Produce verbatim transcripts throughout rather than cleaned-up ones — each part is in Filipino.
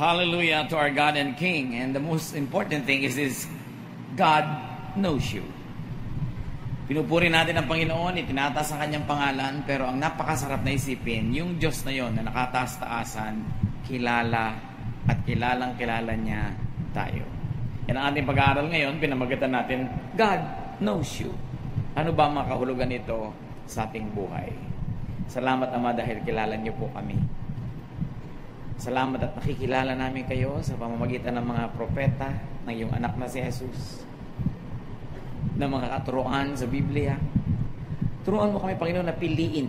Hallelujah to our God and King. And the most important thing is, is God knows you. Pinupuri natin ang Panginoon, itinataas ang kanyang pangalan, pero ang napakasarap na isipin, yung Diyos na yon na nakataas-taasan, kilala at kilalang kilala niya tayo. Yan ang ating pag-aaral ngayon, pinamagatan natin, God knows you. Ano ba makahulugan nito sa ating buhay? Salamat, Ama, dahil kilala niyo po kami. Salamat at nakikilala namin kayo sa pamamagitan ng mga propeta, ng iyong anak na si Jesus, ng mga katuruan sa Biblia. Turuan mo kami, Panginoon, na piliin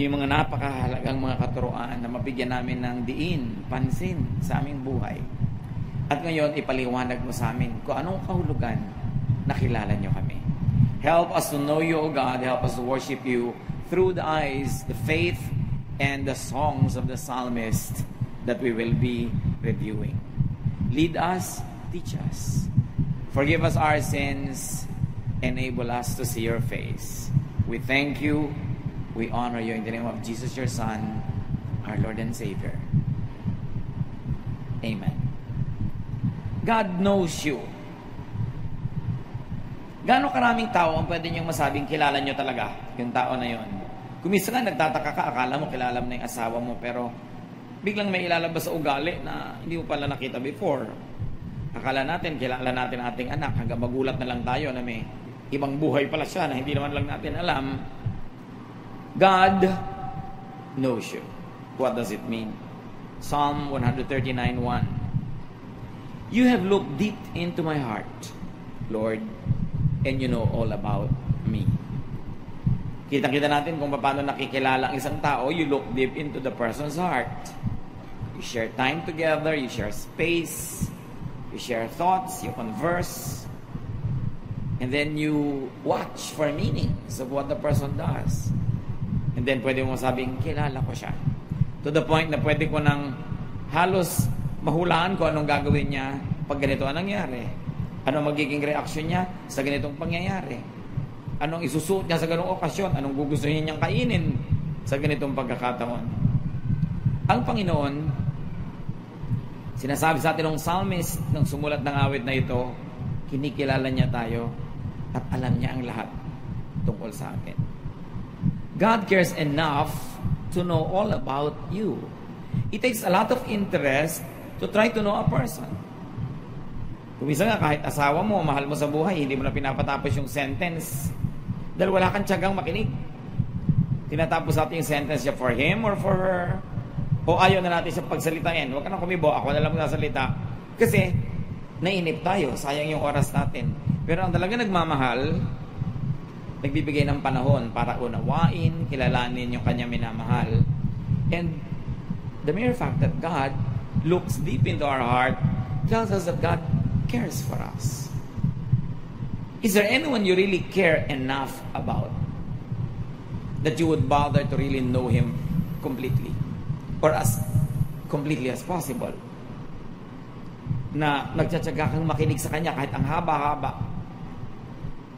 yung mga napakahalagang mga katuruan na mabigyan namin ng diin, pansin sa aming buhay. At ngayon, ipaliwanag mo sa amin kung anong kahulugan na kilala niyo kami. Help us to know you, O God. Help us to worship you through the eyes, the faith, and the songs of the psalmist that we will be reviewing. Lead us, teach us. Forgive us our sins. Enable us to see your face. We thank you. We honor you in the name of Jesus, your Son, our Lord and Savior. Amen. God knows you. Gaano karaming tao ang pwede niyong masabing kilala niyo talaga yung tao na yon? Kumisa ka, nagtataka ka, akala mo kilala mo na yung asawa mo, pero biglang may ilalabas sa ugali na hindi mo pala nakita before. Akala natin, kilala natin ating anak, hanggang magulat na lang tayo na may ibang buhay pala siya na hindi naman lang natin alam. God knows you. What does it mean? Psalm one thirty-nine one. You have looked deep into my heart, Lord, and you know all about me. Kitang-kita natin kung paano nakikilala ang isang tao. You look deep into the person's heart. You share time together, you share space, you share thoughts, you converse, and then you watch for meanings of what the person does. And then pwede mo sabing, kilala ko siya. To the point na pwede ko nang halos mahulaan ko anong gagawin niya pag ganito ang nangyari. Ano magiging reaksyon niya sa ganitong pangyayari? Anong isusuot niya sa ganong okasyon? Anong gugustuhin niyang kainin sa ganitong pagkakataon? Ang Panginoon, sinasabi sa atin ng psalmist nang sumulat ng awit na ito, kinikilala niya tayo at alam niya ang lahat tungkol sa atin. God cares enough to know all about you. It takes a lot of interest to try to know a person. Kumisa nga, kahit asawa mo, mahal mo sa buhay, hindi mo na pinapatapos yung sentence dahil wala kang tiyagang makinig. Tinatapos natin yung sentence niya for him or for her. O ayaw na natin siya pagsalitain. Huwag ka nang kumibo, ako na lang magsasalita. Kasi, nainip tayo. Sayang yung oras natin. Pero ang talaga nagmamahal, nagbibigay ng panahon para unawain, kilalanin yung kanyang minamahal. And the mere fact that God looks deep into our heart tells us that God cares for us. Is there anyone you really care enough about that you would bother to really know him completely? Or as completely as possible, na nagtsatsaga kang makinig sa kanya kahit ang haba-haba,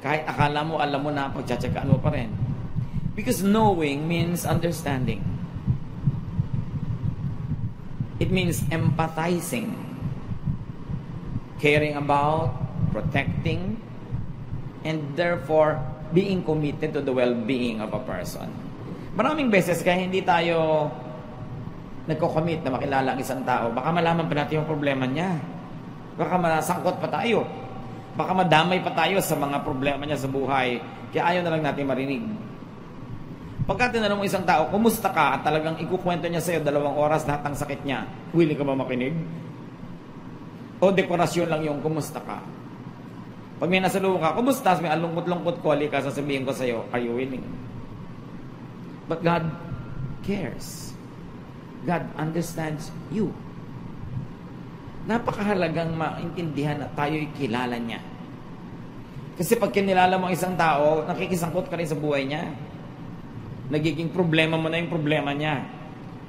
kahit akala mo, alam mo na, pagtsatsagaan mo pa rin. Because knowing means understanding. It means empathizing, caring about, protecting, and therefore being committed to the well-being of a person. Maraming beses kaya hindi tayo nagko-commit na makilala ang isang tao. Baka malaman pa natin yung problema niya. Baka masangkot pa tayo. Baka madamay pa tayo sa mga problema niya sa buhay. Kaya ayaw na lang natin marinig. Pagka tinanong mo isang tao, kumusta ka? At talagang ikukwento niya sa'yo dalawang oras lahat ang sakit niya. Willing ka ba makinig? O dekorasyon lang yung kumusta ka? Pag may nasalubong ka, kumusta? May alungkot-lungkot ko, halika, sasabihin ko sa'yo, are you willing? But God cares. God understands you. Napakahalagang maintindihan na tayo'y kilala niya. Kasi pag kinilala mo ang isang tao, nakikisangkot ka rin sa buhay niya. Nagiging problema mo na yung problema niya.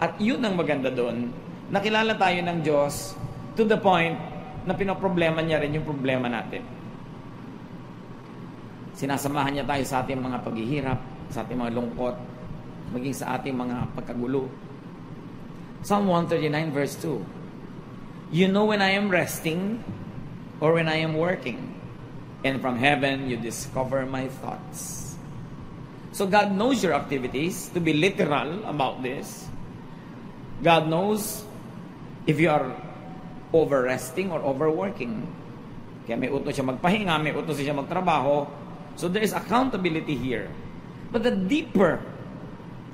At yun ang maganda doon, nakilala tayo ng Diyos to the point na pinoproblema niya rin yung problema natin. Sinasamahan niya tayo sa ating mga paghihirap, sa ating mga lungkot, maging sa ating mga pagkagulo. Psalm one thirty-nine verse two. You know when I am resting or when I am working, and from heaven you discover my thoughts. So God knows your activities. To be literal about this, God knows if you are over-resting or overworking. Kaya may utos siya magpahinga, may utos siya magtrabaho. So there is accountability here. But the deeper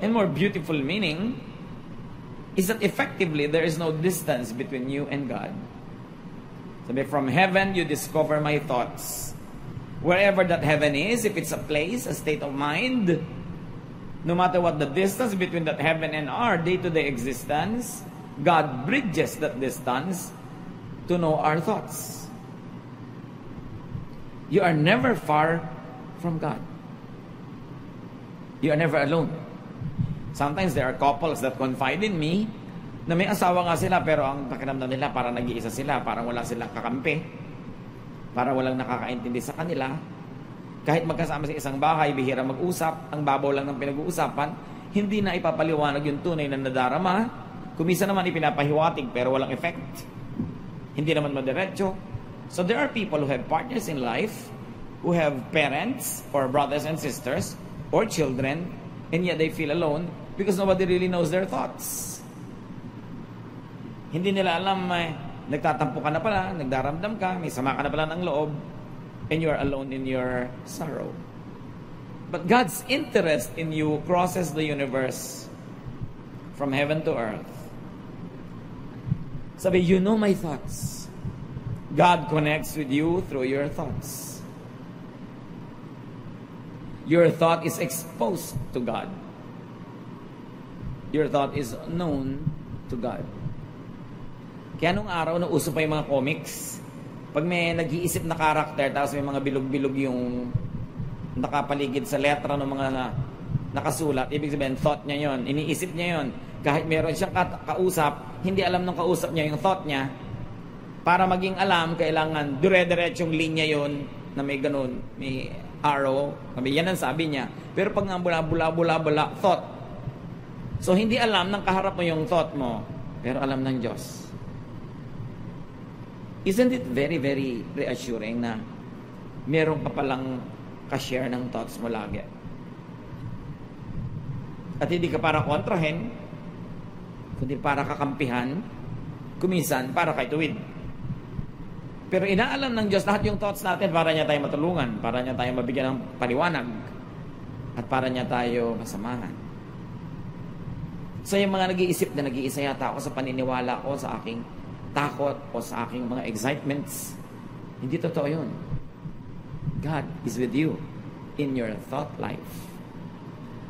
and more beautiful meaning is that effectively there is no distance between you and God. Sabi, from heaven you discover my thoughts. Wherever that heaven is, if it's a place, a state of mind, no matter what the distance between that heaven and our day-to-day existence, God bridges that distance to know our thoughts. You are never far from God. You are never alone. Sometimes there are couples that confide in me na may asawa nga sila pero ang pakiramdam nila parang nag-iisa sila, parang wala silang kakampi, parang walang nakakaintindi sa kanila. Kahit magkasama sa isang bahay, bihira mag-usap, ang babaw lang ng pinag-uusapan, hindi na ipapaliwanag yung tunay na nadarama. Kumisa naman ipinapahiwatig pero walang effect. Hindi naman madiretso. So there are people who have partners in life, who have parents or brothers and sisters or children, and yet they feel alone because nobody really knows their thoughts. Hindi nila alam, eh, nagtatampo ka na pala, nagdaramdam ka, may sama ka na pala ng loob, and you are alone in your sorrow. But God's interest in you crosses the universe from heaven to earth. Sabi, you know my thoughts. God connects with you through your thoughts. Your thought is exposed to God. Your thought is known to God. Kaya nung araw na uso pa yung mga comics, pag may nag-iisip na karakter, tapos may mga bilog-bilog yung nakapaligid sa letra ng mga nakasulat, ibig sabihin, thought niya yon, iniisip niya yon. Kahit meron siyang kausap, hindi alam nung kausap niya yung thought niya. Para maging alam, kailangan dire-diretsong linya yon na may ganun, may arrow. Yan ang sabi niya. Pero pag nga bula-bula-bula-bula, thought. So, hindi alam ng kaharap mo yung thought mo, pero alam ng Diyos. Isn't it very, very reassuring na meron pa palang ka-share ng thoughts mo lagi? At hindi ka para kontrahin, kundi para kakampihan, kuminsan para kaituwid. Pero inaalam ng Diyos lahat yung thoughts natin para niya tayo matulungan, para niya tayo mabigyan ng paliwanag, at para niya tayo masamahan. So yung mga nag-iisip na nag-iisa yata ako sa paniniwala ko, sa aking takot o sa aking mga excitements, hindi totoo yun. God is with you in your thought life.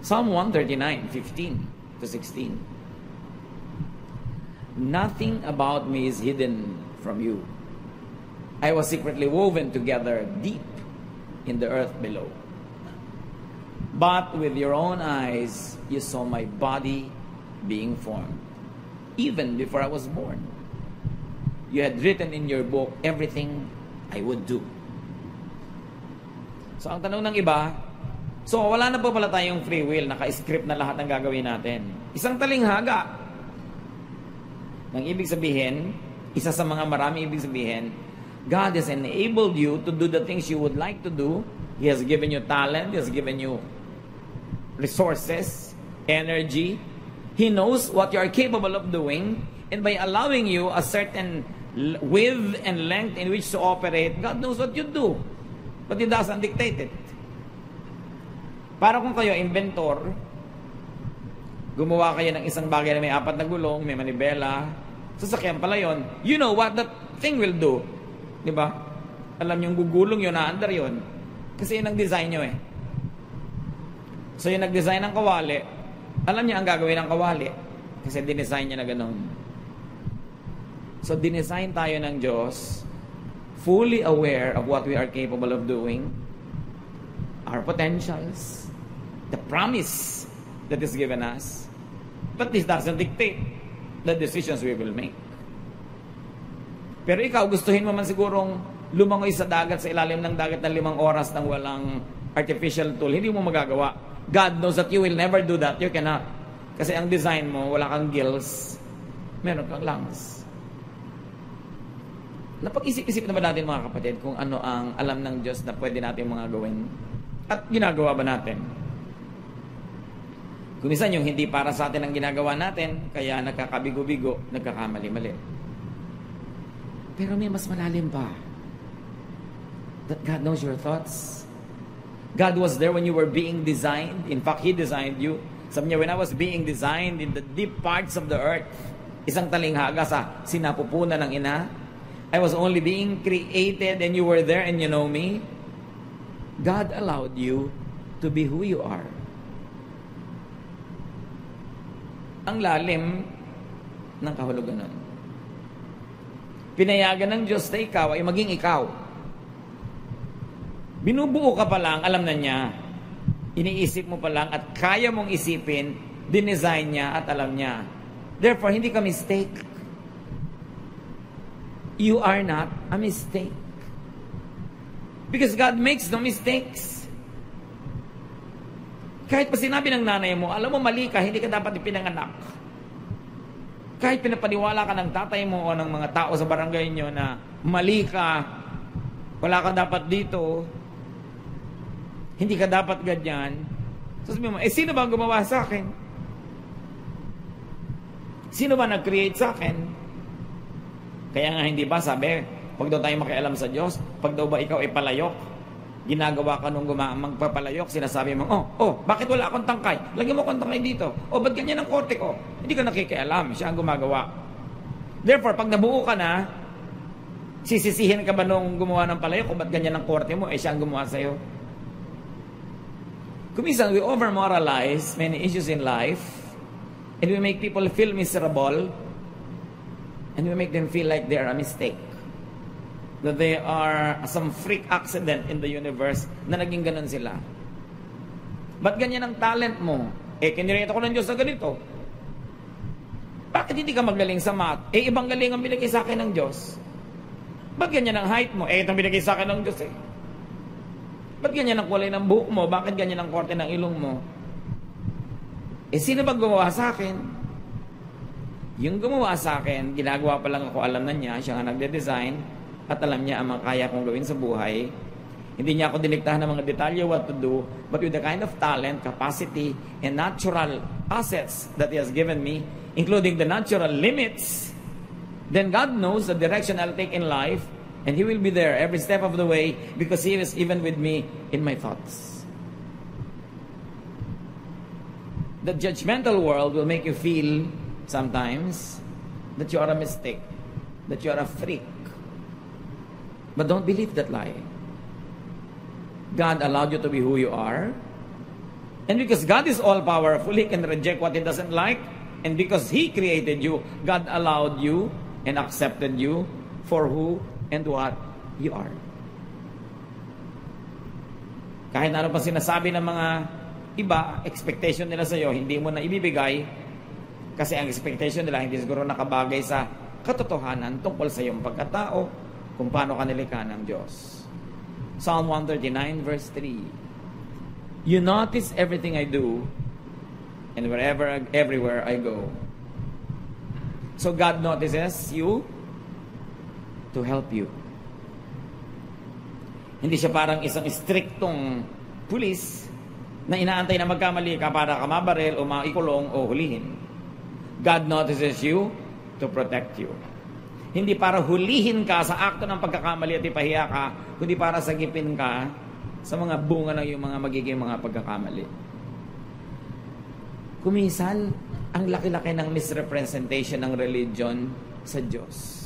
Psalm one thirty-nine, fifteen to sixteen. Nothing about me is hidden from you. I was secretly woven together deep in the earth below. But with your own eyes, you saw my body being formed, even before I was born. You had written in your book everything I would do. So ang tanong ng iba, so wala na po pala tayong free will, naka-script na lahat ng gagawin natin. Isang talinghaga. Ang ibig sabihin, isa sa mga marami ibig sabihin, God has enabled you to do the things you would like to do. He has given you talent. He has given you resources, energy. He knows what you are capable of doing. And by allowing you a certain width and length in which to operate, God knows what you do. But He doesn't dictate it. Para kung kayo, inventor, gumawa kayo ng isang bagay na may apat na gulong, may manibela, sasakyan pala yun, you know what that thing will do. Di ba? Alam yung gugulong yun, naandar yun. Kasi yun ang design nyo eh. So yung nag-design ng kawali, alam niya ang gagawin ng kawali. Kasi dinesign niya na ganun. So dinesign tayo ng Diyos, fully aware of what we are capable of doing, our potentials, the promise that is given us, but this doesn't dictate the decisions we will make. Pero ikaw, gustuhin mo man sigurong lumangoy sa dagat, sa ilalim ng dagat ng limang oras nang walang artificial tool, hindi mo magagawa. God knows that you will never do that. You cannot. Kasi ang design mo, wala kang gills, meron kang lungs. Napag-isip-isip na ba natin mga kapatid kung ano ang alam ng Diyos na pwede natin mga gawin? At ginagawa ba natin? Kung minsan yung hindi para sa atin ang ginagawa natin, kaya nagkakabigo-bigo, nagkakamali-mali. Pero may mas malalim pa. That God knows your thoughts. God was there when you were being designed. In fact, He designed you. Sabi niya, when I was being designed in the deep parts of the earth, isang talinghaga sa sinapupunan ng ina, I was only being created and you were there and you know me. God allowed you to be who you are. Ang lalim ng kahulugan nun. Pinayagan ng Diyos na ikaw ay maging ikaw. Binubuo ka pa lang, alam na niya. Iniisip mo pa lang at kaya mong isipin, dinesign niya at alam niya. Therefore, hindi ka mistake. You are not a mistake. Because God makes no mistakes. Kahit pa sinabi ng nanay mo, alam mo mali ka, hindi ka dapat ipinanganak. Kahit pinapaniwala ka ng tatay mo o ng mga tao sa barangay nyo na mali ka, wala kang dapat dito, hindi ka dapat ganyan. So sabi mo, eh sino ba gumawa sa akin? Sino ba nag-create sa akin? Kaya nga hindi ba sabi, pag daw tayo makialam sa Diyos, pag daw ba ikaw ay palayok, ginagawa ka nung magpapalayok, sinasabi mo, oh, oh, bakit wala akong tangkay? Lagyan mo akong tangkay dito. Oh, ba't ganyan ang korte ko? Hindi ka nakikialam. Siya ang gumagawa. Therefore, pag nabuo ka na, sisisihin ka ba nung gumawa ng palayok? Oh, ba't ganyan ang korte mo? Eh, siya ang gumawa sa'yo. Kuminsan, we over-moralize many issues in life and we make people feel miserable and we make them feel like they are a mistake. That they are some freak accident in the universe na naging ganun sila. Ba't ganyan ang talent mo? Eh, kinireta ko ng Diyos na ganito. Bakit hindi ka magaling sa math? Eh, ibang galing ang binigay sa akin ng Diyos. Ba't ganyan ang height mo? Eh, itong binigay sa akin ng Diyos eh. Ba't ganyan ang kulay ng buhok mo? Bakit ganyan ang korte ng ilong mo? Eh, sino ba gumawa sa akin? Yung gumawa sa akin, ginagawa pa lang ako, alam na niya, siya nga nagde-design. At alam niya ang mga kaya kong gawin sa buhay. Hindi niya ako diniktahan ng mga detalye what to do, but with the kind of talent, capacity, and natural assets that He has given me, including the natural limits, then God knows the direction I'll take in life, and He will be there every step of the way because He is even with me in my thoughts. The judgmental world will make you feel sometimes that you are a mistake, that you are a freak. But don't believe that lie. God allowed you to be who you are. And because God is all-powerful, He can reject what He doesn't like. And because He created you, God allowed you and accepted you for who and what you are. Kahit ano pa sinasabi ng mga iba, expectation nila sa'yo, hindi mo na ibibigay. Kasi ang expectation nila, hindi siguro nakabagay sa katotohanan tungkol sa iyong pagkatao, kung paano ka nilikha ng Diyos. Psalm one thirty-nine verse three. You notice everything I do and wherever, everywhere I go. So God notices you to help you. Hindi siya parang isang striktong pulis na inaantay na magkamali ka para ka mabaril o maikulong o hulihin. God notices you to protect you. Hindi para hulihin ka sa akto ng pagkakamali at ipahiya ka, kundi para sagipin ka sa mga bunga ng iyong mga magiging mga pagkakamali. Kuminsan, ang laki-laki ng misrepresentation ng religion sa Diyos.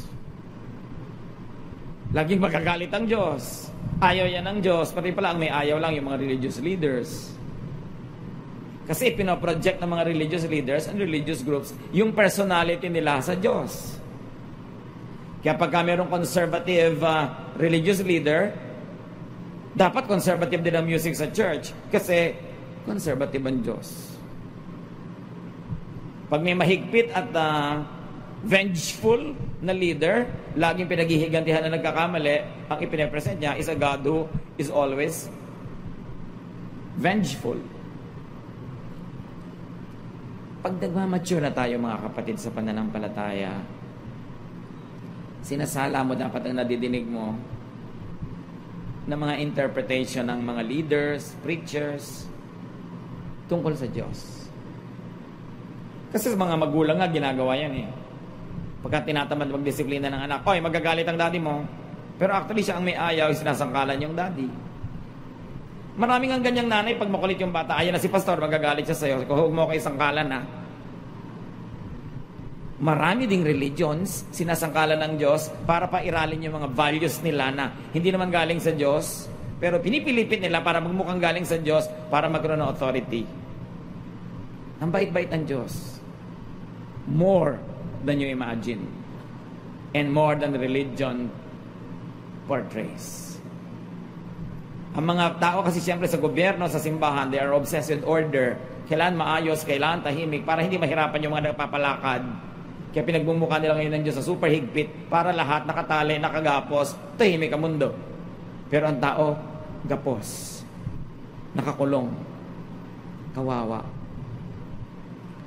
Laging magagalit ang Diyos. Ayaw yan ng Diyos. Pati pala ang may ayaw lang yung mga religious leaders. Kasi pinoproject ng mga religious leaders and religious groups yung personality nila sa Diyos. Kaya pagka mayroong conservative uh, religious leader, dapat conservative din ang music sa church kasi conservative ang Diyos. Pag may mahigpit at uh, vengeful na leader, laging pinaghihigantihan na nagkakamali, ang ipinepresent niya is a God who is always vengeful. Pag nagmamature na tayo mga kapatid sa pananampalataya, sinasala mo dapat ang nadidinig mo na mga interpretation ng mga leaders, preachers, tungkol sa Diyos. Kasi sa mga magulang nga, ginagawa yan eh. Pagka tinatamad magdisiplina ng anak, oy, magagalit ang daddy mo. Pero actually, siya ang may ayaw, sinasangkalan yung daddy. Maraming ang ganyang nanay, pag makulit yung bata, ayan na si pastor, magagalit siya sa'yo. Huwag mo kayo sangkalan na. Marami ding religions, sinasangkalan ng Diyos para pairalin yung mga values nila na hindi naman galing sa Diyos, pero pinipilipit nila para magmukhang galing sa Diyos para magkaroon ng authority. Ang bait-bait ng Diyos. More than you imagine. And more than religion portrays. Ang mga tao kasi siyempre sa gobyerno, sa simbahan, they are obsessed with order. Kailan maayos, kailan tahimik, para hindi mahirapan yung mga nagpapalakad. Kaya pinagbumuka nila ngayon ng Diyos sa super higpit para lahat nakatali, nakagapos, tahimik ang mundo. Pero ang tao, gapos, nakakulong, kawawa.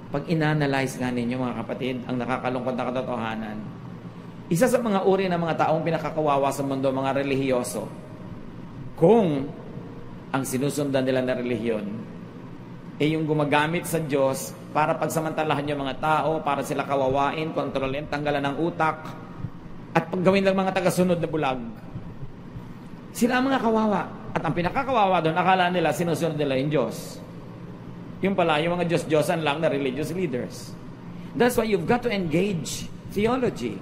Pag inanalyze nga ninyo mga kapatid, ang nakakalungkot na katotohanan, isa sa mga uri ng mga taong pinakakawawa sa mundo, mga relihiyoso, kung ang sinusundan nila na relihiyon, eh yung gumagamit sa Diyos para pagsamantalahan yung mga tao, para sila kawawain, kontrolin, tanggalan ng utak, at paggawin ng mga tagasunod na bulag. Sila ang mga kawawa. At ang pinakakawawa doon, akala nila, sinusunod nila yung Diyos. Yung pala, yung mga Diyos-Diyosan lang na religious leaders. That's why you've got to engage theology.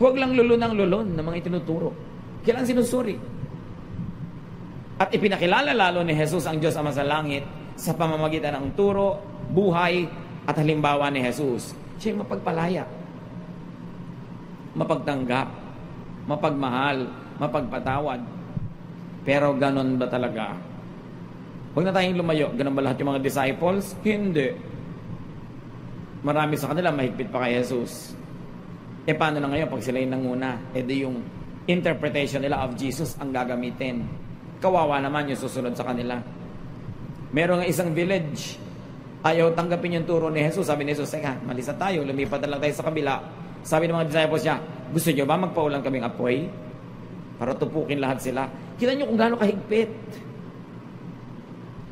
Huwag lang lulunang-lulun ng mga itinuturo. Kailang sinusuri. At ipinakilala lalo ni Jesus ang Diyos Ama sa langit sa pamamagitan ng turo, buhay, at halimbawa ni Jesus. Siya yung mapagpalaya, mapagtanggap, mapagmahal, mapagpatawad. Pero ganon ba talaga? Huwag na tayong lumayo. Ganon ba lahat yung mga disciples? Hindi. Marami sa kanila mahigpit pa kay Jesus. E paano na ngayon pag sila yung nanguna? E di yung interpretation nila of Jesus ang gagamitin. Kawawa naman yung susunod sa kanila. Meron nga isang village, ayaw tanggapin yung turo ni Jesus. Sabi ni Jesus, seka, malisa tayo, lumipat na lang tayo sa kabila. Sabi ng mga disciples niya, gusto nyo ba magpaulang kaming apoy? Para tupukin lahat sila. Kita nyo kung gano'ng kahigpit.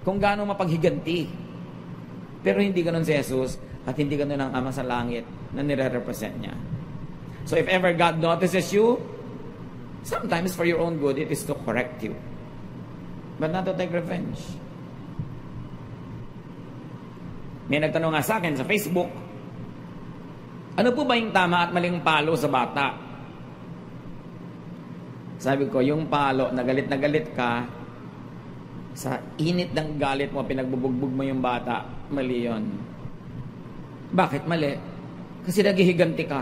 Kung gano'ng mapaghiganti. Pero hindi gano'n si Jesus, at hindi gano'n ang Ama sa langit na nire-represent niya. So if ever God notices you, sometimes for your own good, it is to correct you. But not to take revenge. May nagtanong nga sa akin sa Facebook, ano po ba yung tama at maling palo sa bata? Sabi ko, yung palo, nagalit na galit ka, sa init ng galit mo, pinagbubugbog mo yung bata, mali yun. Bakit mali? Kasi naghihiganti ka.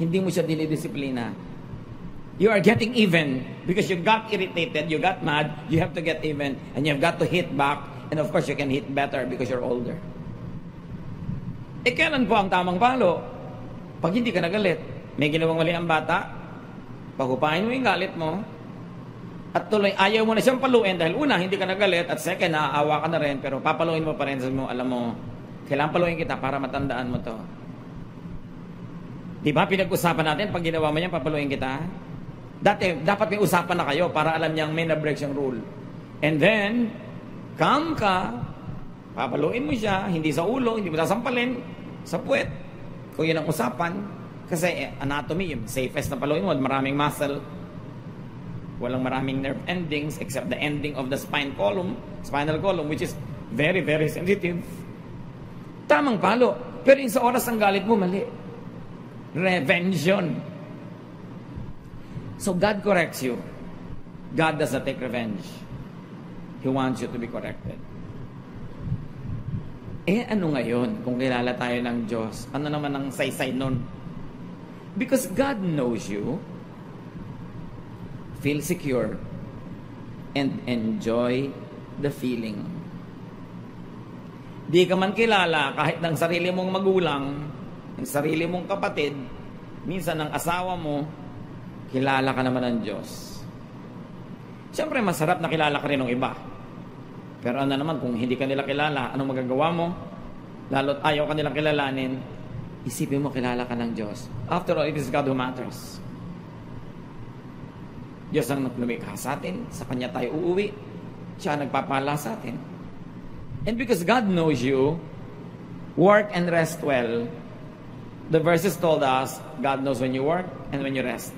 Hindi mo siya dinidisiplina. You are getting even because you got irritated, you got mad, you have to get even, and you've got to hit back. And of course, you can hit better because you're older. E kailan po ang tamang palo? Pag hindi ka nagalit, may ginawang mali ang bata, pagupain mo yung galit mo, at tuloy, ayaw mo na siyang paluin dahil una, hindi ka nagalit, at second, naaawa ka na rin, pero papaluin mo pa rin. Sabi mo, alam mo, kailangan paluin kita para matandaan mo to. Diba, pinag-usapan natin, pag ginawa mo niya, papaluin kita. Dati, dapat may usapan na kayo para alam niyang may na-break siyang rule. And then, come ka, papaluin mo siya, hindi sa ulo, hindi mo sasampalin, sa puwet. Kung yun ang usapan, kasi anatomy, yung safest na paluin mo, maraming muscle, walang maraming nerve endings, except the ending of the spine column, spinal column, which is very, very sensitive. Tamang palo, pero yung sa oras ng galit mo, mali. Revenge yun. So God corrects you. God does not take revenge. He wants you to be corrected. Eh, ano ngayon kung kilala tayo ng Diyos? Ano naman ang saysay nun? Because God knows you, feel secure, and enjoy the feeling. Di ka man kilala kahit ng sarili mong magulang, ng sarili mong kapatid, minsan ng asawa mo, kilala ka naman ng Diyos. Siyempre, masarap na kilala ka rin ng iba. Pero ano naman, kung hindi ka nila kilala, anong magagawa mo? lalo't ayaw ka nilang kilalanin, isipin mo kilala ka ng Diyos. After all, it is God who matters. Diyos ang naglumikha sa atin, sa Kanya tayo uuwi, Siya ang nagpapala sa atin. And because God knows you, work and rest well. The verses told us, God knows when you work and when you rest.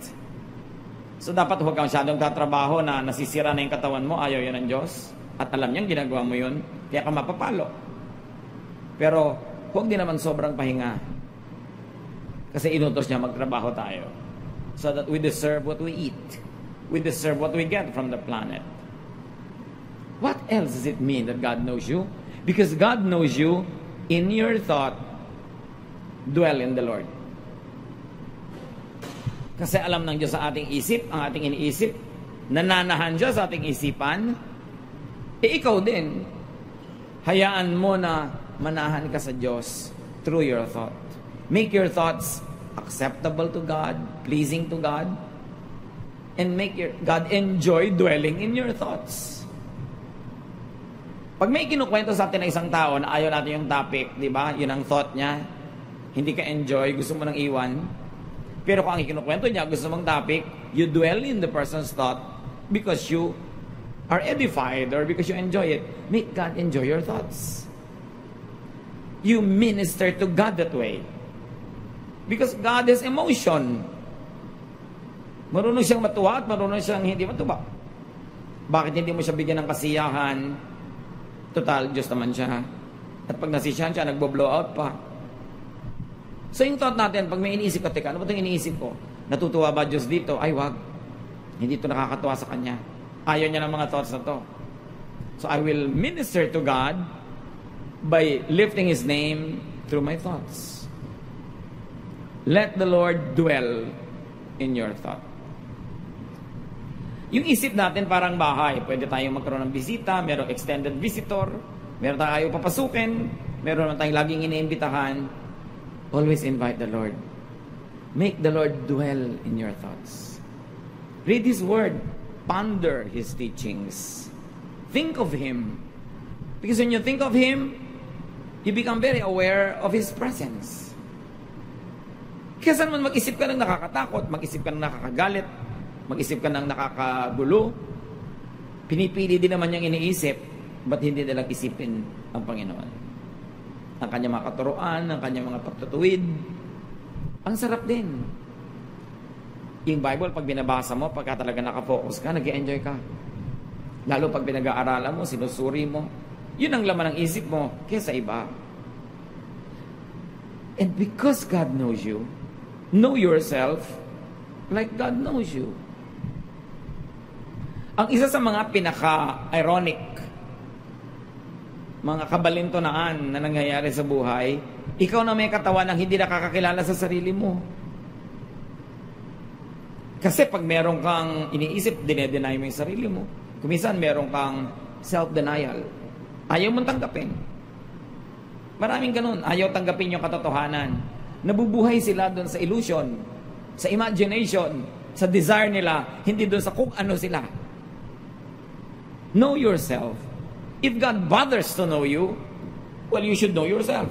So dapat huwag kang masyadong tatrabaho na nasisira na yung katawan mo, ayaw yan ng Diyos. At alam niyang ginagawa mo yun, kaya ka mapapalo. Pero huwag din naman sobrang pahinga. Kasi inutos niya magtrabaho tayo. So that we deserve what we eat. We deserve what we get from the planet. What else does it mean that God knows you? Because God knows you, in your thought, dwell in the Lord. Kasi alam ng Diyos sa ating isip, ang ating iniisip, nananahan Diyos sa ating isipan, e ikaw din, hayaan mo na manahan ka sa Diyos through your thought. Make your thoughts acceptable to God, pleasing to God, and make your God enjoy dwelling in your thoughts. Pag may kinukwento sa atin na isang tao na ayaw natin yung topic, di ba? Yun ang thought niya, hindi ka enjoy, gusto mo nang iwan. Pero kung ang ikinukwento niya, gusto mong topic, you dwell in the person's thought because you are edified or because you enjoy it. Make God enjoy your thoughts. You minister to God that way. Because God has emotion. Marunong siyang matuwa at marunong siyang hindi matuwa. Bakit hindi mo siya bigyan ng kasiyahan? Total, Diyos naman siya. At pag nasisiyahan siya, nagbo-blow out pa. So yung thought natin, pag may iniisip ka, teka, ano ba itong iniisip ko? Natutuwa ba Diyos dito? Ay, wag. Hindi ito nakakatuwa sa Kanya. Ayaw niya ng mga thoughts na to. So I will minister to God by lifting His name through my thoughts. Let the Lord dwell in your thought. Yung isip natin parang bahay. Pwede tayong magkaroon ng bisita, merong extended visitor, meron tayong papasukin, meron naman tayong laging iniimbitahan. Always invite the Lord. Make the Lord dwell in your thoughts. Read His Word. Ponder His teachings. Think of Him. Because when you think of Him, you become very aware of His presence. Kaya saan man mag-isip ka ng nakakatakot, mag-isip ka ng nakakagalit, mag-isip ka ng nakakagulo, pinipili din naman niyang iniisip, ba't hindi nilang isipin ang Panginoon? Ang kanyang mga katuruan, ang kanyang mga pagtutuwid. Ang sarap din. Yung Bible, pag binabasa mo, pagka talaga nakafocus ka, nag-i-enjoy ka. Lalo pag pinag-aaralan mo, sinusuri mo, yun ang laman ng isip mo kaysa iba. And because God knows you, know yourself like God knows you. Ang isa sa mga pinaka-ironic mga kabalintunaan na nangyayari sa buhay, ikaw na may katawan ang hindi nakakakilala sa sarili mo. Kasi pag meron kang iniisip, dine-deny mo yung sarili mo. Kumisan meron kang self-denial. Ayaw mong tanggapin. Maraming ganun. Ayaw tanggapin yung katotohanan. Nabubuhay sila doon sa illusion, sa imagination, sa desire nila, hindi doon sa kung ano sila. Know yourself. If God bothers to know you, well, you should know yourself.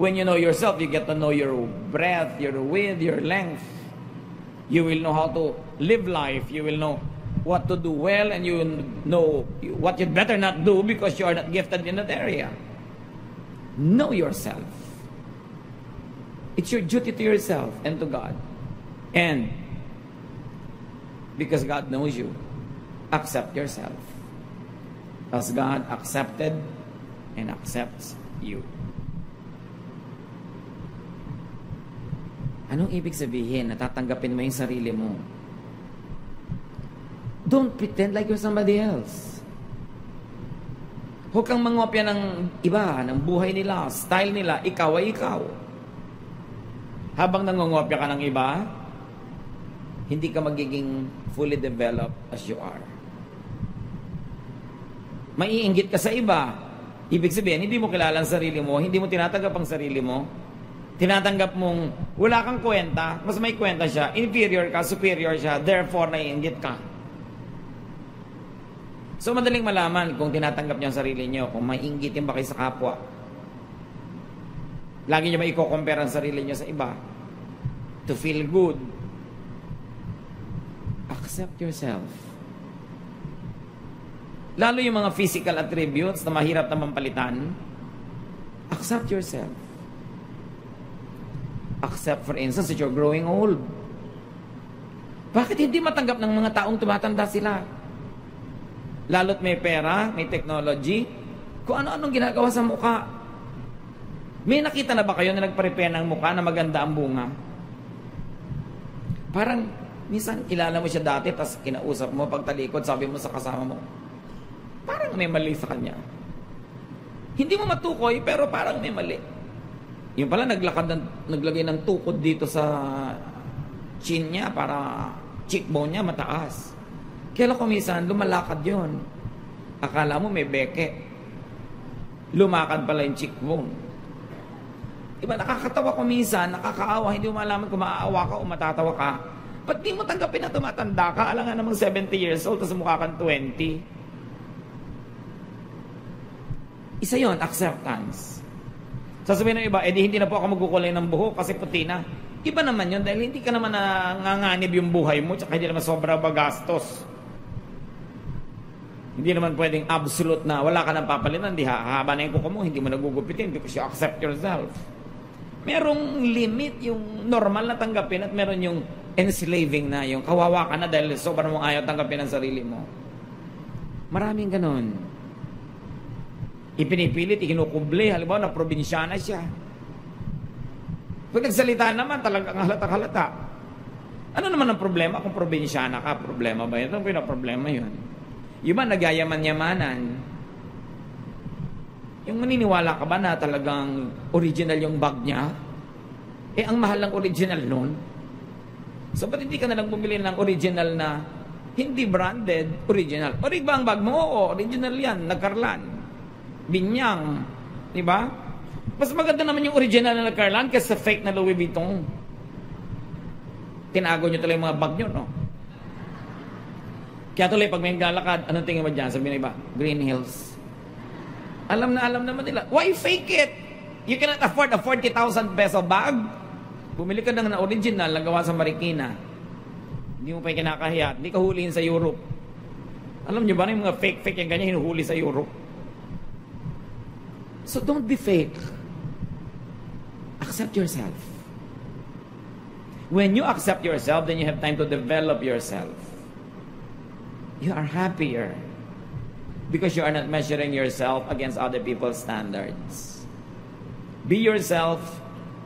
When you know yourself, you get to know your breadth, your width, your length. You will know how to live life. You will know what to do well, and you will know what you'd better not do because you are not gifted in that area. Know yourself. It's your duty to yourself and to God. And because God knows you, accept yourself. As God accepted and accepts you. Anong ibig sabihin? Natatanggapin mo yung sarili mo. Don't pretend like you're somebody else. Huwag kang mangopya ng iba, ng buhay nila, style nila, ikaw ay ikaw. Habang nangongopya ka ng iba, hindi ka magiging fully developed as you are. Maiinggit ka sa iba. Ibig sabihin, hindi mo kilala ang sarili mo, hindi mo tinatanggap ang sarili mo, tinatanggap mong wala kang kwenta, mas may kwenta siya, inferior ka, superior siya, therefore naiinggit ka. So madaling malaman kung tinatanggap niyo ang sarili niyo, kung maiinggit din ba kayo sa kapwa. Lagi nyo ba i-compare ang sarili nyo sa iba? To feel good. Accept yourself. Lalo yung mga physical attributes na mahirap naman palitan. Accept yourself. Accept, for instance, that you're growing old. Bakit hindi matanggap ng mga taong tumatanda sila? Lalo't may pera, may technology, kung ano-anong ginagawa sa mukha. May nakita na ba kayo na nagpa-repair ng mukha na maganda ang bunga? Parang, minsan, kilala mo siya dati, tapos kinausap mo, pagtalikod, sabi mo sa kasama mo, parang may mali sa kanya. Hindi mo matukoy, pero parang may mali. Yung pala, naglakad ng, naglagay ng tukod dito sa chin niya, para cheekbone niya mataas. Kailan ko minsan, lumalakad yon. Akala mo may beke. Lumakad pala yung cheekbone. Diba, nakakatawa ko minsan, nakakaawa, hindi mo malaman kung maaawa ka o matatawa ka. Ba't di mo tanggapin na tumatanda ka? Alam nga namang seventy years old, tapos mukha kang twenty. Isa yon, acceptance. Sasabihin ng iba, eh di hindi na po ako magkukulay ng buhok kasi puti na. Iba naman yon dahil hindi ka naman nanganganib yung buhay mo, tsaka hindi naman sobra bagastos. Hindi naman pwedeng absolute na wala ka nang papalitan, hindi hahaba na yung kuko mo, hindi mo nagugupitin because you accept yourself. Merong limit yung normal na tanggapin at meron yung enslaving na, yung kawawa ka na dahil sobrang mong ayaw tanggapin ang sarili mo. Maraming ganon. Ipinipilit, ikinukubli, halimbawa na probinsyana siya. Pag nagsalita naman, talagang halata-halata. Ano naman ang problema kung probinsyana ka? Problema ba yun? Ano pinaproblema yun? Yung ba nagayaman-yamanan? Yung maniniwala ka ba na talagang original yung bag niya? Eh, ang mahal ng original nun. So, ba't hindi ka nalang bumili ng original na hindi branded, original? O, di ba ang bag mo? Oo, original yan. Nagkarlan. Binyang. Di ba? Mas maganda naman yung original na nagkarlan kaysa fake na Louis Vuitton. Tinago nyo talaga yung mga bag nyo, no? Kaya tuloy, pag may naglalakad, anong tingin mo dyan? Sabi na iba, Green Hills. Alam na alam naman nila. Why fake it? You cannot afford a forty thousand peso bag. Bumili ka ng na original na gawa sa Marikina. Hindi mo pa yung kinakahiya. Hindi ka huliin sa Europe. Alam nyo ba na yung mga fake-fake yung ganyan hinuhuli sa Europe? So don't be fake. Accept yourself. When you accept yourself, then you have time to develop yourself. You are happier. Because you are not measuring yourself against other people's standards. Be yourself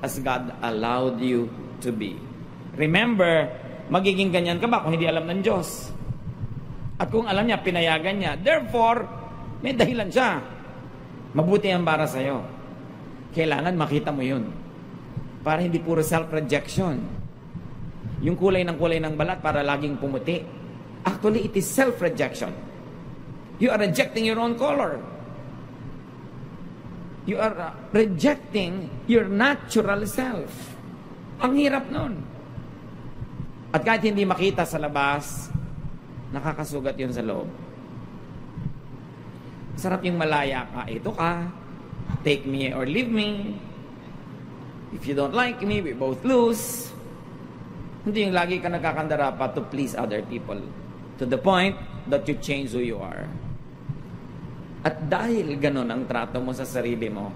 as God allowed you to be. Remember, magiging ganyan ka ba kung hindi alam ng Diyos? At kung alam niya, pinayagan niya. Therefore, may dahilan siya. Mabuti ang para sa'yo. Kailangan makita mo yun. Para hindi puro self-rejection. Yung kulay ng kulay ng balat para laging pumuti. Actually, it is self-rejection. You are rejecting your own color. You are rejecting your natural self. Ang hirap nun. At kahit hindi makita sa labas, nakakasugat yun sa loob. Sarap yung malaya ka. Ito ka. Take me or leave me. If you don't like me, we both lose. Hindi yung lagi ka nagkakandara pa to please other people. To the point that you change who you are. At dahil ganun ang trato mo sa sarili mo,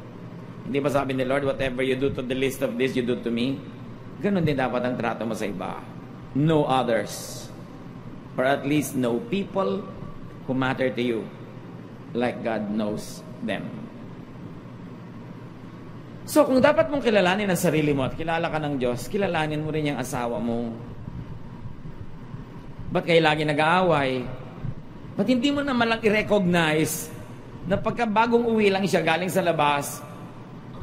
hindi ba sabi ni Lord, whatever you do to the least of this, you do to me? Ganun din dapat ang trato mo sa iba. No others. Or at least no people who matter to you like God knows them. So kung dapat mong kilalanin ang sarili mo at kilala ka ng Diyos, kilalanin mo rin yung asawa mo. Ba't kayo lagi nag-aaway? Ba't hindi mo naman lang i-recognize na pagka bagong uwi lang siya galing sa labas,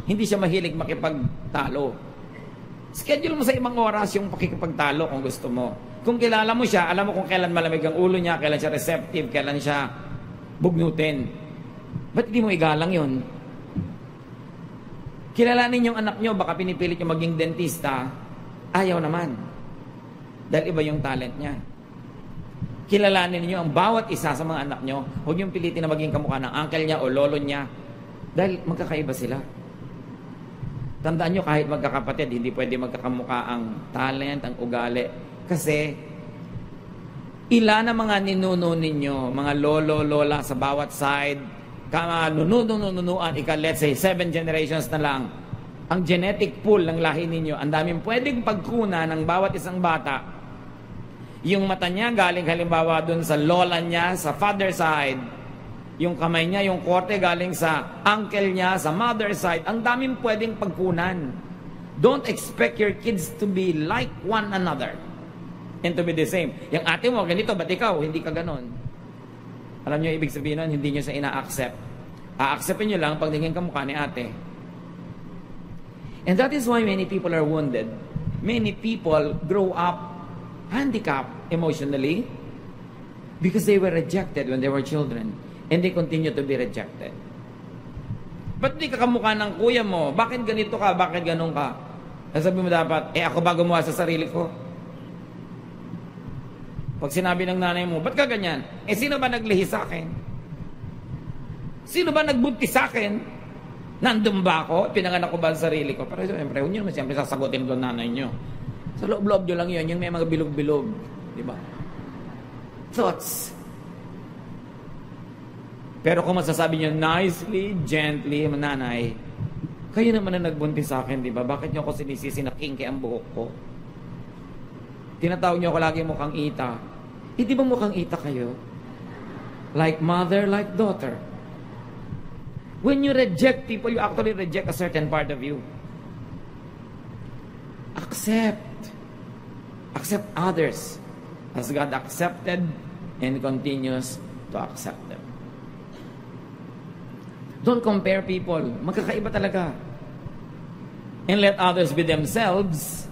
hindi siya mahilig makipagtalo. Schedule mo sa ibang oras yung pakikipagtalo kung gusto mo. Kung kilala mo siya, alam mo kung kailan malamig ang ulo niya, kailan siya receptive, kailan siya bugnutin. Ba't hindi mo igalang yun? Kilalanin yung anak nyo, baka pinipilit nyo maging dentista, ayaw naman. Dahil iba yung talent niya. Kilalanin niyo ang bawat isa sa mga anak nyo. Huwag niyong pilitin na maging kamukha ng uncle niya o lolo niya. Dahil magkakaiba sila. Tandaan nyo, kahit magkakapatid, hindi pwede magkakamukha ang talent, ang ugali. Kasi, ilan ang mga ninuno ninyo, mga lolo, lola sa bawat side, kama nununununuan, ika let's say, seven generations na lang, ang genetic pool ng lahi ninyo, ang daming pwedeng pagkuna ng bawat isang bata. Yung mata niya galing halimbawa dun sa lola niya, sa father side. Yung kamay niya, yung korte galing sa uncle niya, sa mother side. Ang daming pwedeng pagkunan. Don't expect your kids to be like one another and to be the same. Yung ate mo, ganito, ba't ikaw? Hindi ka ganon. Alam niyo, ibig sabihin nun, hindi niyo siya ina-accept. A-acceptin niyo lang pag naging kamukha ni ate. And that is why many people are wounded. Many people grow up handicapped emotionally because they were rejected when they were children. And they continue to be rejected. Ba't di ka kamukha ng kuya mo? Bakit ganito ka? Bakit ganun ka? Sabi mo dapat, eh ako ba gumawa sa sarili ko? Pag sinabi ng nanay mo, ba't ka ganyan? Eh sino ba naglihi sa akin? Sino ba nagbuntis sa akin? Nandun ba ako? Pinanganak ko ba ang sarili ko? Pero siyempre, yun naman siyempre sasagutin ko nanay nyo. Sa loob-loob nyo lang yun, yung may mga bilog-bilog. Diba? Thoughts. Pero kung masasabi niyo nicely, gently, nanay, kayo naman na nagbuntis sa akin, di ba? Bakit niyo ako sinisisi na kinky ang buhok ko? Tinatawag niyo ako lagi mukhang ita. Eh, di ba mukhang ita kayo? Like mother, like daughter. When you reject people, you actually reject a certain part of you. Accept. Accept others as God accepted and continues to accept them. Don't compare people. Magkakaiba talaga. And let others be themselves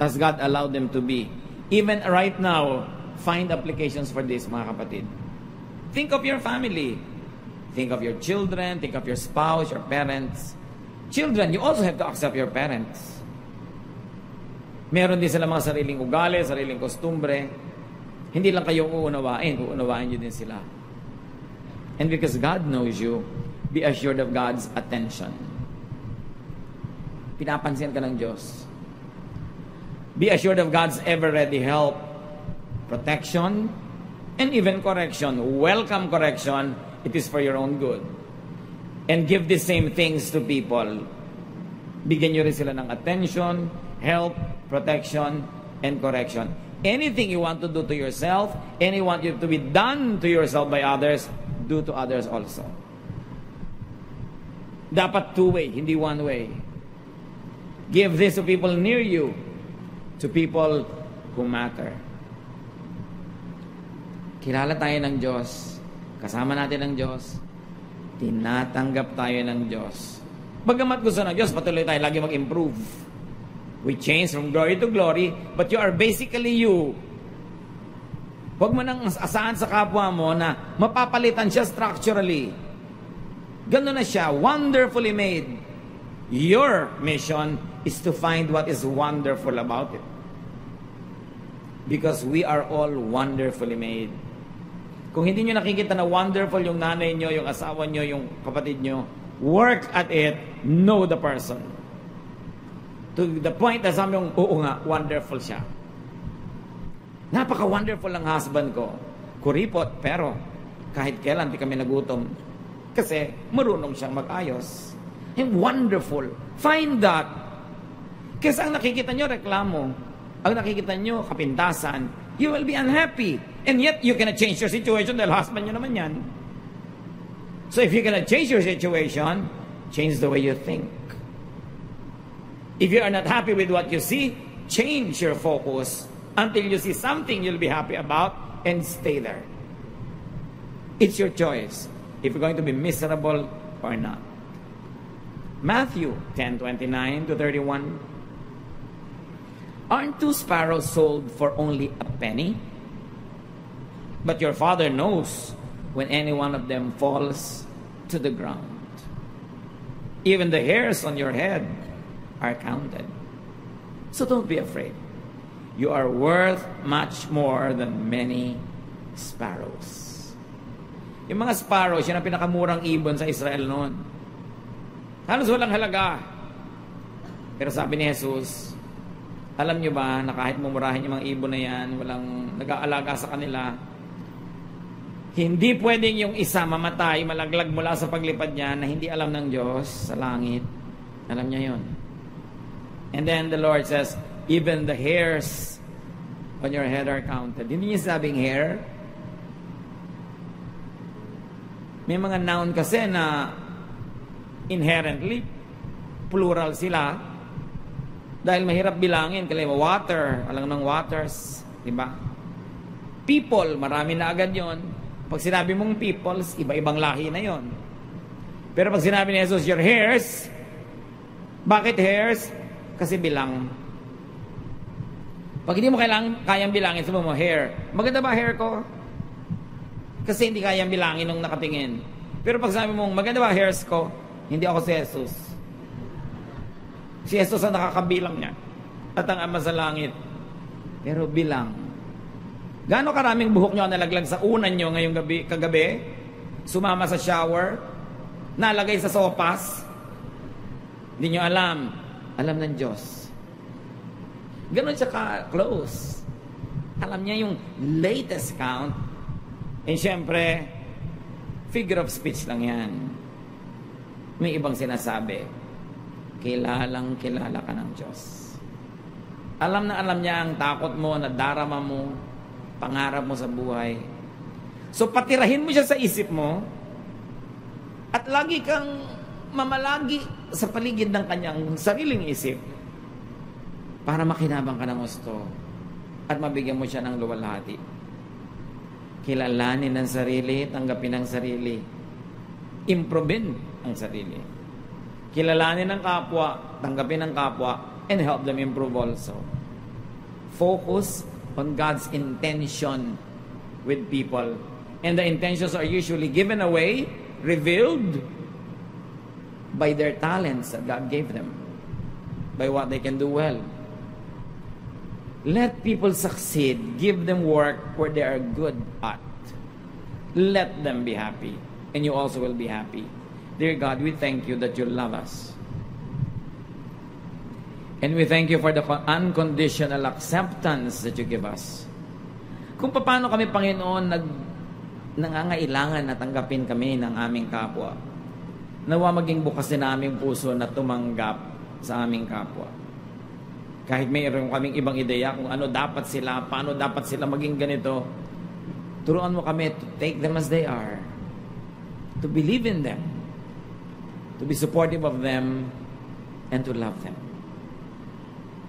as God allowed them to be. Even right now, find applications for this, mga kapatid. Think of your family. Think of your children. Think of your spouse, your parents. Children, you also have to accept your parents. Meron din sila mga sariling ugali, sariling kostumbre. Hindi lang kayo uunawain. Uunawain nyo din sila. And because God knows you, be assured of God's attention. Pinapansin ka ng Diyos. Be assured of God's ever-ready help, protection, and even correction. Welcome correction. It is for your own good. And give the same things to people. Bigyan nyo rin sila ng attention, help, protection, and correction. Anything you want to do to yourself, anything you want to be done to yourself by others, do to others also. Dapat two-way, hindi one-way. Give this to people near you, to people who matter. Kilala tayo ng Diyos, kasama natin ng Diyos, tinatanggap tayo ng Diyos. Bagamat gusto ng Diyos, patuloy tayo lagi mag-improve. We change from glory to glory, but you are basically you. Huwag mo nang asahan sa kapwa mo na mapapalitan siya structurally. Ganun na siya, wonderfully made. Your mission is to find what is wonderful about it. Because we are all wonderfully made. Kung hindi nyo nakikita na wonderful yung nanay nyo, yung asawa nyo, yung kapatid nyo, work at it, know the person. To the point na sabi yung, oo nga, wonderful siya. Napaka-wonderful ng husband ko. Kuripot, pero kahit kailan di kami nagutom. Kasi marunong siyang mag-ayos. And wonderful. Find that. Kasi ang nakikita nyo, reklamo. Ang nakikita nyo, kapintasan. You will be unhappy. And yet, you cannot change your situation dahil husband nyo naman yan. So if you cannot change your situation, change the way you think. If you are not happy with what you see, change your focus. Until you see something you'll be happy about and stay there. It's your choice if you're going to be miserable or not. Matthew ten twenty-nine to thirty-one. Aren't two sparrows sold for only a penny? But your Father knows when any one of them falls to the ground. Even the hairs on your head are counted. So don't be afraid. You are worth much more than many sparrows. Yung mga sparrows, yun ang pinakamurang ibon sa Israel noon. Halos walang halaga. Pero sabi ni Jesus, alam nyo ba na kahit mumurahin yung mga ibon na yan, walang nag-aalaga sa kanila, hindi pwedeng yung isa mamatay, malaglag mula sa paglipad niya na hindi alam ng Diyos sa langit. Alam niya yun. And then the Lord says, even the hairs on your head are counted. Hindi niya sabing hair. May mga noun kasi na inherently plural sila dahil mahirap bilangin. Kaya water, alang ng waters, di ba? People, marami na agad yon. Pag sinabi mong peoples, iba-ibang lahi na yon. Pero pag sinabi ni Jesus, your hairs, bakit hairs? Kasi bilang. Pag hindi mo kailangan, kayang bilangin, sabi mo, hair. Maganda ba hair ko? Kasi hindi kayang bilangin nung nakatingin. Pero pag sabi mong, maganda ba hairs ko? Hindi ako si Jesus. Si Jesus ang nakakabilang niya. At ang Ama sa langit. Pero bilang. Gaano karaming buhok niyo ang nalaglag sa unan niyo ngayong gabi, kagabi? Sumama sa shower? Nalagay sa sopas? Hindi niyo alam. Alam ng Diyos. Ganon siya ka-close. Alam niya yung latest count. And syempre, figure of speech lang yan. May ibang sinasabi. Kilalang kilala ka ng Diyos. Alam na alam niya ang takot mo, na darama mo, pangarap mo sa buhay. So patirahin mo siya sa isip mo at lagi kang mamalagi sa paligid ng kanyang sariling isip para makinabang ka ng gusto at mabigyan mo siya ng luwalhati. Kilalanin ang sarili, tanggapin ang sarili, improvein ang sarili. Kilalanin ang kapwa, tanggapin ang kapwa, and help them improve also. Focus on God's intention with people. And the intentions are usually given away, revealed by their talents that God gave them, by what they can do well. Let people succeed. Give them work where they are good at. Let them be happy. And you also will be happy. Dear God, we thank you that you love us. And we thank you for the unconditional acceptance that you give us. Kung paano kami, Panginoon, nag, nangangailangan na tanggapin kami ng aming kapwa. Nawa maging bukasin na aming puso na tumanggap sa aming kapwa. Kahit mayroon kaming ibang ideya kung ano dapat sila, paano dapat sila maging ganito, turuan mo kami to take them as they are, to believe in them, to be supportive of them, and to love them.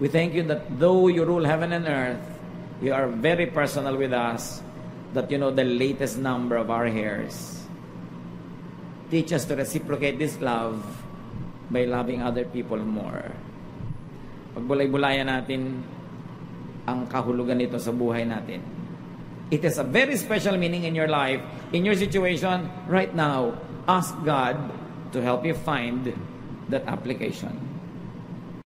We thank you that though you rule heaven and earth, you are very personal with us, that you know the latest number of our hairs. Teach us to reciprocate this love by loving other people more. Pagbulay-bulayan natin ang kahulugan nito sa buhay natin. It is a very special meaning in your life, in your situation right now. Ask God to help you find that application.